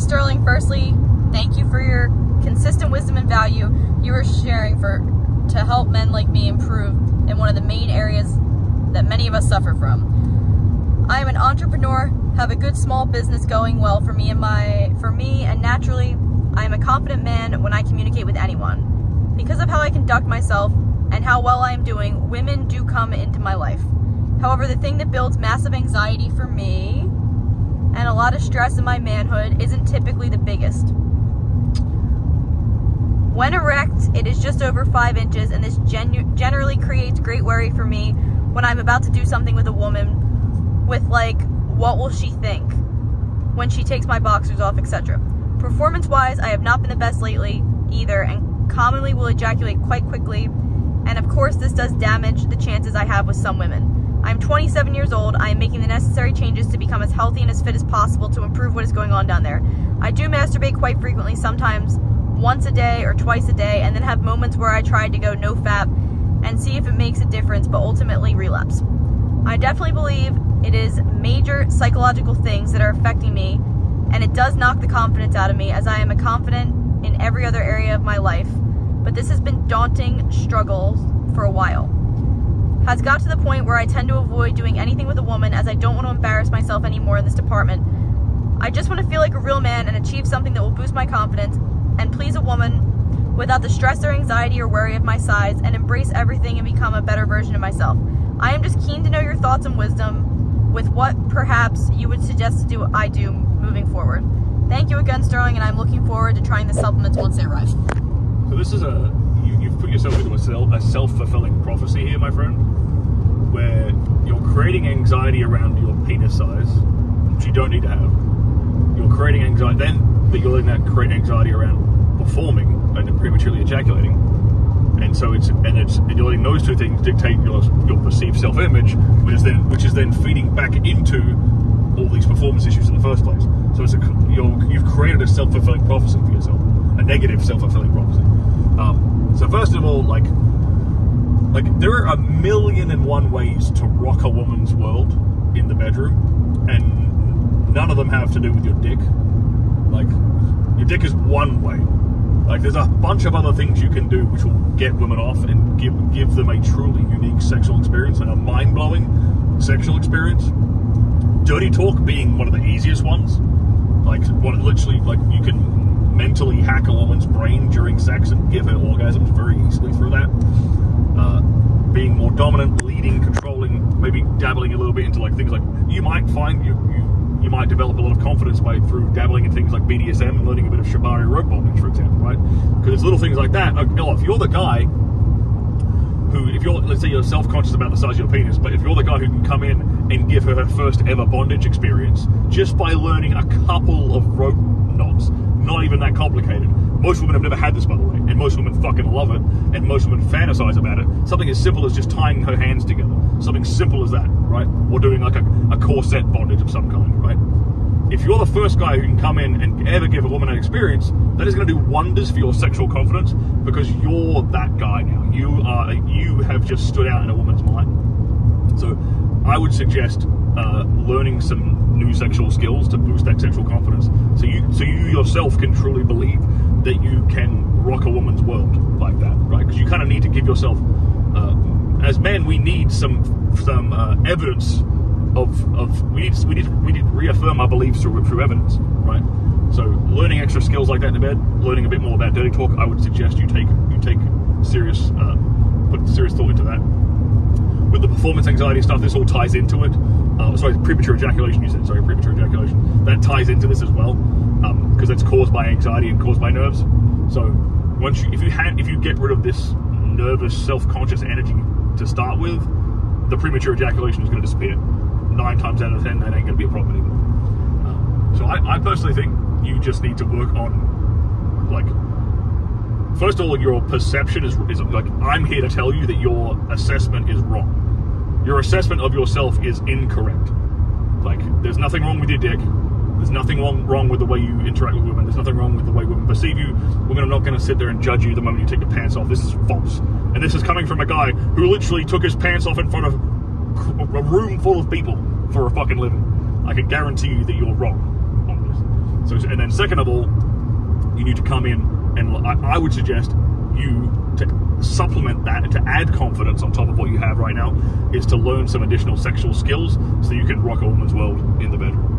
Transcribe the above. Sterling, firstly, thank you for your consistent wisdom and value you are sharing to help men like me improve in one of the main areas that many of us suffer from. I am an entrepreneur, have a good small business going well for me and naturally, I am a confident man when I communicate with anyone. Because of how I conduct myself and how well I am doing, women do come into my life. However, the thing that builds massive anxiety for me and a lot of stress in my manhood isn't typically the biggest. When erect, it is just over 5 inches, and this generally creates great worry for me when I'm about to do something with a woman, with like, what will she think when she takes my boxers off, etc. Performance-wise, I have not been the best lately either, and commonly will ejaculate quite quickly, and of course this does damage the chances I have with some women. I'm 27 years old. I am making the necessary changes to become as healthy and as fit as possible to improve what is going on down there. I do masturbate quite frequently, sometimes once a day or twice a day, and then have moments where I try to go no fap and see if it makes a difference, but ultimately relapse. I definitely believe it is major psychological things that are affecting me, and it does knock the confidence out of me, as I am a confident in every other area of my life, but this has been daunting struggles for a while. Has got to the point where I tend to avoid doing anything with a woman, as I don't want to embarrass myself anymore in this department. I just want to feel like a real man and achieve something that will boost my confidence and please a woman without the stress or anxiety or worry of my size, and embrace everything and become a better version of myself. I am just keen to know your thoughts and wisdom with what perhaps you would suggest to do what I do moving forward. Thank you again, Sterling, and I'm looking forward to trying the supplements once they arrive. So this is you've put yourself into a self-fulfilling prophecy here, my friend, where you're creating anxiety around your penis size, which you don't need to have. You're creating anxiety, but you're letting that create anxiety around performing and prematurely ejaculating. And so you're letting those two things dictate your perceived self-image, which is then feeding back into all these performance issues in the first place. So you've created a self-fulfilling prophecy for yourself, a negative self-fulfilling prophecy. So first of all, like there are a million and one ways to rock a woman's world in the bedroom, and none of them have to do with your dick. Like, your dick is one way. Like, there's a bunch of other things you can do which will get women off and give them a truly unique sexual experience, and a mind-blowing sexual experience. Dirty talk being one of the easiest ones. Like, you can mentally hack a woman's brain during sex and give her orgasms very easily through that. Being more dominant, leading, controlling, maybe dabbling a little bit into things like, you might find you might develop a lot of confidence through dabbling in things like BDSM and learning a bit of Shibari rope bondage, for example, right? Because it's little things like that. If you're the guy who, let's say you're self-conscious about the size of your penis, but if you're the guy who can come in and give her her first ever bondage experience just by learning a couple of rope knots, not even that complicated. Most women have never had this, by the way, and most women fucking love it, and most women fantasize about it. Something as simple as just tying her hands together. Something simple as that, right? Or doing like a corset bondage of some kind, right? If you're the first guy who can come in and ever give a woman an experience, that is gonna do wonders for your sexual confidence, because you're that guy now. You have just stood out in a woman's mind. So I would suggest learning some new sexual skills to boost that sexual confidence, so you yourself can truly believe that you can rock a woman's world like that, right? Because you kind of need to give yourself, as men, we need some evidence we need to reaffirm our beliefs through evidence, right? So learning extra skills like that in the bed, learning a bit more about dirty talk, I would suggest you take serious, put serious thought into that. With the performance anxiety stuff, this all ties into it. Sorry, premature ejaculation, you said. Sorry, premature ejaculation. That ties into this as well, because that's caused by anxiety and caused by nerves. So once if you get rid of this nervous, self-conscious energy to start with, the premature ejaculation is going to disappear. 9 times out of 10, that ain't going to be a problem anymore. So I personally think you just need to work on, first of all, your perception is I'm here to tell you that your assessment is wrong. Your assessment of yourself is incorrect. There's nothing wrong with your dick. There's nothing wrong with the way you interact with women. There's nothing wrong with the way women perceive you. Women are not going to sit there and judge you the moment you take your pants off. This is false. And this is coming from a guy who literally took his pants off in front of a room full of people for a fucking living. I can guarantee you that you're wrong on this. So, and then second of all, you need to come in and I would suggest you to supplement that, to add confidence on top of what you have right now, is to learn some additional sexual skills so you can rock a woman's world in the bedroom.